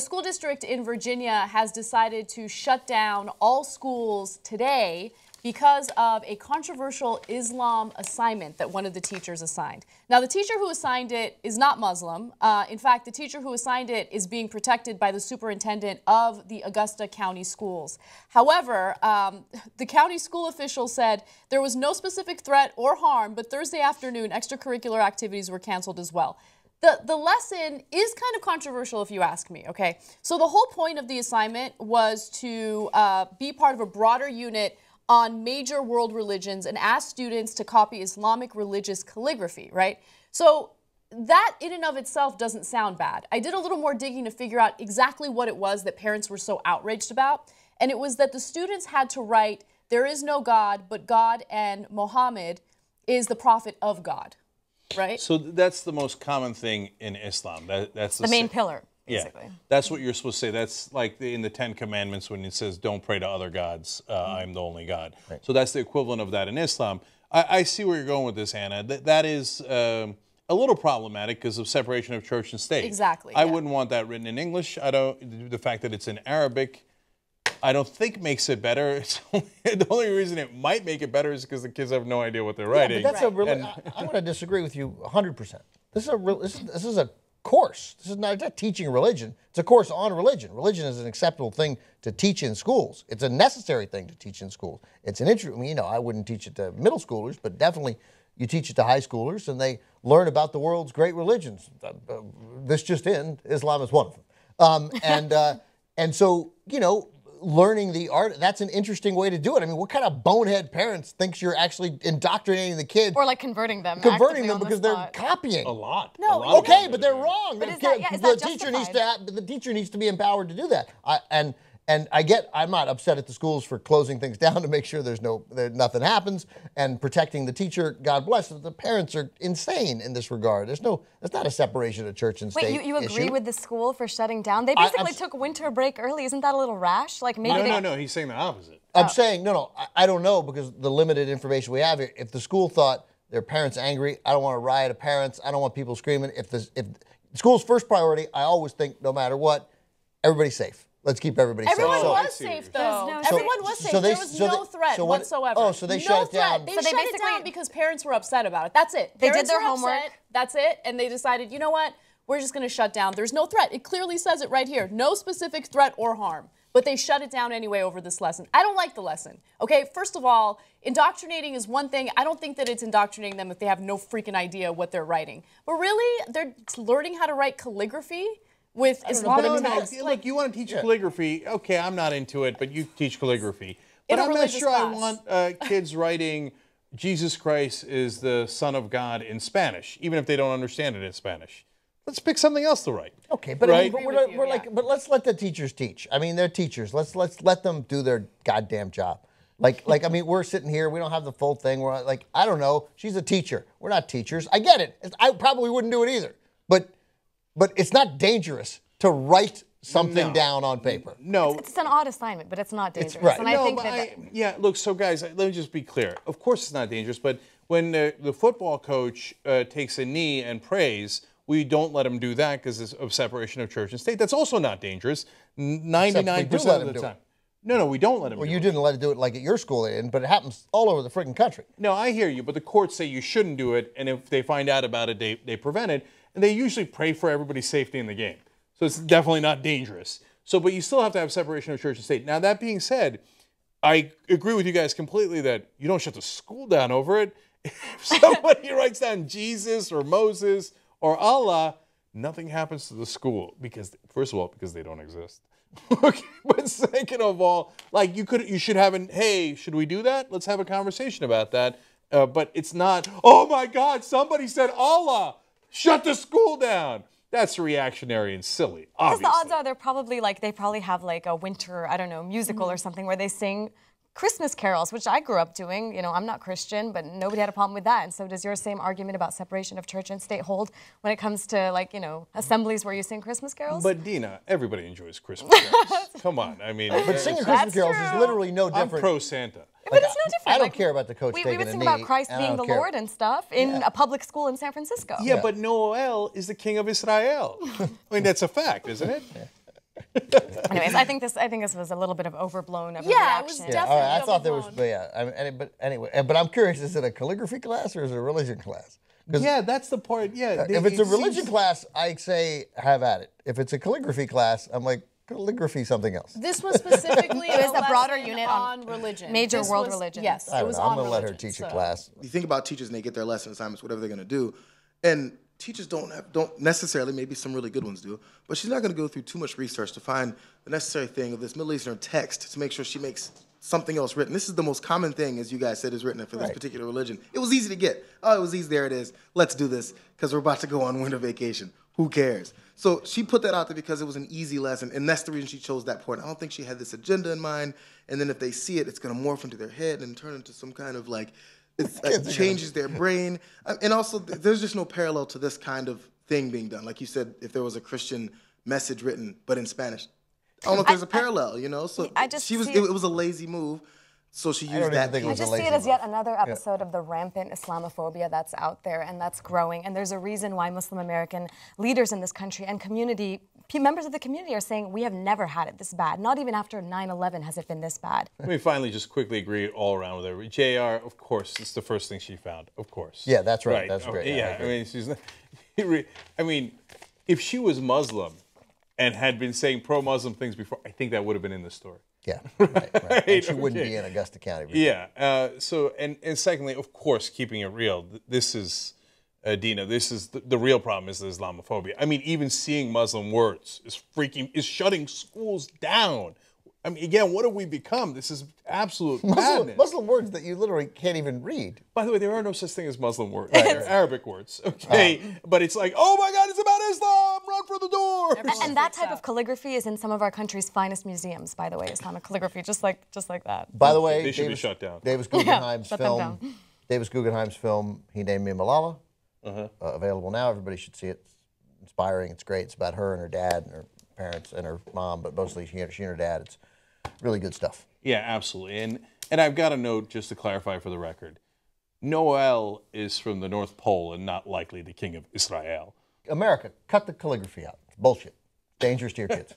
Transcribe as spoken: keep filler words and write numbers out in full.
a school district in Virginia has decided to shut down all schools today because of a controversial Islam assignment that one of the teachers assigned. Now, the teacher who assigned it is not Muslim. Uh, in fact, the teacher who assigned it is being protected by the superintendent of the Augusta County Schools. However, um, the county school official said there was no specific threat or harm, but Thursday afternoon, extracurricular activities were canceled as well. The, the lesson is kind of controversial, if you ask me, okay? So the whole point of the assignment was to uh, be part of a broader unit on major world religions and asked students to copy Islamic religious calligraphy, right? So that in and of itself doesn't sound bad. I did a little more digging to figure out exactly what it was that parents were so outraged about, and it was that the students had to write, "There is no God but God, and Muhammad is the prophet of God," right? So that's the most common thing in Islam. That, that's the, the main pillar. Basically. Yeah, that's what you're supposed to say. That's like the, in the Ten Commandments when it says, don't pray to other gods, uh, mm-hmm. I'm the only God. Right. So that's the equivalent of that in Islam. I, I see where you're going with this, Hannah. Th that is um, a little problematic because of separation of church and state. Exactly. I yeah. wouldn't want that written in English. I don't. The fact that it's in Arabic, I don't think makes it better. It's only, the only reason it might make it better is because the kids have no idea what they're yeah, writing. But that's right. a really, and, I, I'm going to disagree with you one hundred percent. This is a real, this, this is a course. This is not, it's not teaching religion. It's a course on religion. Religion is an acceptable thing to teach in schools. It's a necessary thing to teach in schools. It's an interesting, you know, I wouldn't teach it to middle schoolers, but definitely you teach it to high schoolers and they learn about the world's great religions. This just in, Islam is one of them. Um, and, uh, and so, you know, learning the art, that's an interesting way to do it. I mean, what kind of bonehead parents thinks you're actually indoctrinating the kid? Or like converting them. Converting them because they're copying. A lot. No. A lot okay, but they're wrong. But the is that, yeah, is the that teacher needs to have, the teacher needs to be empowered to do that. I, and and I get, I'm not upset at the schools for closing things down to make sure there's no, there, nothing happens and protecting the teacher. God bless. The parents are insane in this regard. There's no, that's not a separation of church and state. Wait, you, you agree issue. with the school for shutting down? They basically I, took winter break early. Isn't that a little rash? Like maybe. No, they, no, no. He's saying the opposite. I'm oh. saying no, no. I, I don't know because the limited information we have here. If the school thought their parents angry, I don't want a riot of parents. I don't want people screaming. If the if school's first priority, I always think no matter what, everybody's safe. Let's keep everybody safe. Everyone so, was safe, though. No so, Everyone was safe. So they, there was so no they, threat so what, whatsoever. Oh, so they no shut it down. They so shut they basically, it down because parents were upset about it. That's it. They parents did their homework. Upset, that's it. And they decided, you know what? We're just going to shut down. There's no threat. It clearly says it right here. No specific threat or harm. But they shut it down anyway over this lesson. I don't like the lesson. Okay, first of all, indoctrinating is one thing. I don't think that it's indoctrinating them if they have no freaking idea what they're writing. But really, they're learning how to write calligraphy? With Islamic know, no, text. No, like, look, you want to teach yeah. calligraphy. Okay, I'm not into it, but you teach calligraphy. But I'm not sure class. I want uh, kids writing Jesus Christ is the Son of God in Spanish, even if they don't understand it in Spanish. Let's pick something else to write. Okay, but, right? I mean, but we're, you, we're yeah. like, but let's let the teachers teach. I mean, they're teachers. Let's let's let them do their goddamn job. Like, like I mean, we're sitting here. We don't have the full thing. We're like, I don't know. She's a teacher. We're not teachers. I get it. I probably wouldn't do it either, but. But it's not dangerous to write something no. down on paper. No. It's, it's an odd assignment, but it's not dangerous. It's right. And no, I think that I, yeah, look, so guys, let me just be clear. Of course it's not dangerous, but when the, the football coach uh, takes a knee and prays, we don't let him do that because of separation of church and state. That's also not dangerous ninety-nine percent of the time. No, no, we don't let him well, do it. Well, you didn't let it do it like at your school, but it happens all over the freaking country. No, I hear you, but the courts say you shouldn't do it, and if they find out about it, they, they prevent it. And they usually pray for everybody's safety in the game. So it's definitely not dangerous. So, but you still have to have separation of church and state. Now, that being said, I agree with you guys completely that you don't shut the school down over it. If somebody writes down Jesus or Moses or Allah, nothing happens to the school because, first of all, because they don't exist. Okay, but second of all, like you could, you should have an, hey, should we do that? Let's have a conversation about that. Uh, but it's not, oh my God, somebody said Allah. Shut the school down. That's reactionary and silly. Because the odds are they're probably like, they probably have like a winter, I don't know, musical mm-hmm. or something where they sing Christmas carols, which I grew up doing. You know, I'm not Christian, but nobody had a problem with that. And so does your same argument about separation of church and state hold when it comes to like, you know, assemblies where you sing Christmas carols? But Dena, everybody enjoys Christmas carols. Come on, I mean. But singing Christmas carols true. is literally no different. I'm pro-Santa. Like, but it's no different. I don't like, care about the coach we, taking a knee. We would sing about Christ being the care. Lord and stuff in yeah. a public school in San Francisco. Yeah, yeah, but Noel is the king of Israel. I mean, that's a fact, isn't it? Yeah. Anyways, I think this I think this was a little bit of overblown. Of yeah, it was definitely yeah. All right, I thought there was, but yeah. I mean, but anyway, but I'm curious: is it a calligraphy class or is it a religion class? Yeah, that's the part. Yeah, they, if it's it a religion seems... class, I say have at it. If it's a calligraphy class, I'm like calligraphy something else. This was specifically it was a broader unit on, on religion, major this world was, religion. Yes, I it was. Know, on I'm gonna religion, let her teach so. a class. You think about teachers and they get their lesson assignments, whatever they're gonna do, and teachers don't have, don't necessarily, maybe some really good ones do, but she's not going to go through too much research to find the necessary thing of this Middle Eastern text to make sure she makes something else written. This is the most common thing, as you guys said, is written for this right. particular religion. It was easy to get. Oh, it was easy. There it is. Let's do this because we're about to go on winter vacation. Who cares? So she put that out there because it was an easy lesson, and that's the reason she chose that point. I don't think she had this agenda in mind, and then if they see it, it's going to morph into their head and turn into some kind of like, It's, it changes their brain. And also, there's just no parallel to this kind of thing being done. Like you said, if there was a Christian message written, but in Spanish. I don't know if there's I, a parallel, I, you know? So I just she was, it, it was a lazy move, so she used that thing. I just see it as yet another episode yeah. of the rampant Islamophobia that's out there, and that's growing. And there's a reason why Muslim American leaders in this country and community members of the community are saying we have never had it this bad. Not even after nine eleven has it been this bad. Let me finally just quickly agree all around with her. J R, of course, it's the first thing she found. Of course. Yeah, that's right. right. That's okay. great. Yeah, I, I mean, she's. Not, I mean, if she was Muslim and had been saying pro-Muslim things before, I think that would have been in the story. Yeah, right. right. And she wouldn't okay. be in Augusta County. Really. Yeah. Uh, so, and and secondly, of course, keeping it real. This is. Uh, Dena, this is the, the real problem is the Islamophobia. I mean, even seeing Muslim words is freaking, is shutting schools down. I mean, again, what have we become? This is absolute madness. Muslim words that you literally can't even read. By the way, there are no such thing as Muslim words. Right, right. Arabic words, okay? Uh, but it's like, oh my God, it's about Islam, run for the doors. And that type of calligraphy is in some of our country's finest museums, by the way, Islamic calligraphy, just like just like that. By the way, they should Davis, be shut down. Davis Guggenheim's yeah, film, Davis Guggenheim's film, He Named Me Malala. Uh-huh. uh, available now. Everybody should see it. It's inspiring. It's great. It's about her and her dad and her parents and her mom, but mostly she, she and her dad. It's really good stuff. Yeah, absolutely. And and I've got a note just to clarify for the record. Noel is from the North Pole and not likely the king of Israel. America, cut the calligraphy out. It's bullshit. Dangerous to your kids.